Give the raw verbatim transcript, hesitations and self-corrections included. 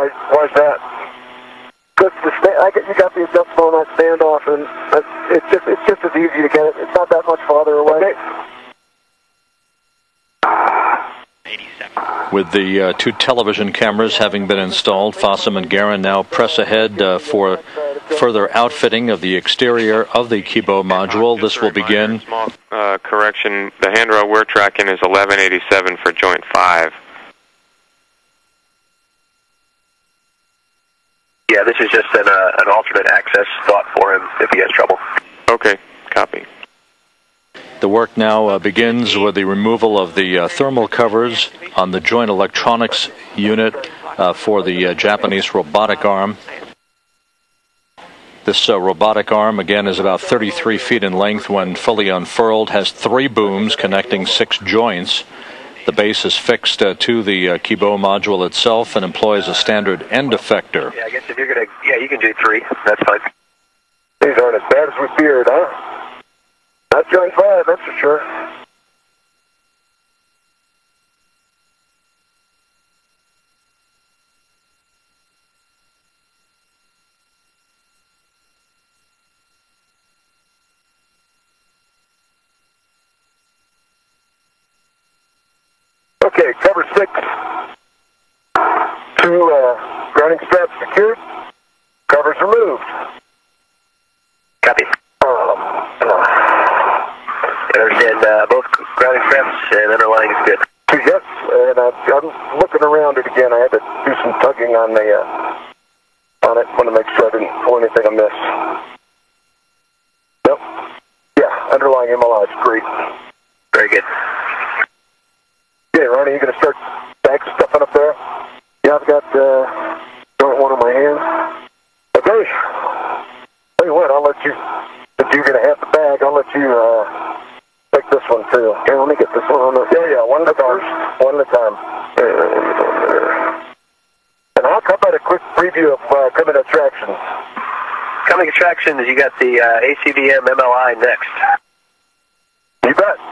why, why is that? Because the stand, I get, you got the adjustable on that standoff, and it's just it's just as easy to get it. It's not that much farther away. eighty-seven. With the uh, two television cameras having been installed, Fossum and Garan now press ahead uh, for further outfitting of the exterior of the Kibo module. This will begin. Small uh, correction: the handrail we're tracking is eleven eighty-seven for joint five. Yeah, this is just an, uh, an alternate access thought for him if he has trouble. Okay, copy. The work now uh, begins with the removal of the uh, thermal covers on the joint electronics unit uh, for the uh, Japanese robotic arm. This uh, robotic arm, again, is about thirty-three feet in length when fully unfurled, has three booms connecting six joints. The base is fixed uh, to the uh, Kibo module itself and employs a standard end effector. Yeah, I guess if you're going to, yeah, you can do three. That's fine. These aren't as bad as we feared, huh? Not joint five, that's for sure. Okay, cover six, two uh, grounding straps secured, covers removed. Copy. Um, I understand uh, both grounding straps and underlying is good. Yes, and uh, I'm looking around it again. I had to do some tugging on the uh, on it. Want to make sure I didn't pull anything amiss. Nope. Yeah, underlying M L I is great. Very good. Okay, Ronnie, you're going to start back stuffing up there? Yeah, I've got uh, joint one on my hands. Okay. Tell you what, I'll let you, if you're going to have the bag, I'll let you uh, take this one too. Okay, let me get this one on the... Yeah, yeah, one at a time. One at a time. And how about a quick preview of uh, coming attractions? Coming attractions, you got the uh, A C V M M L I next. You bet.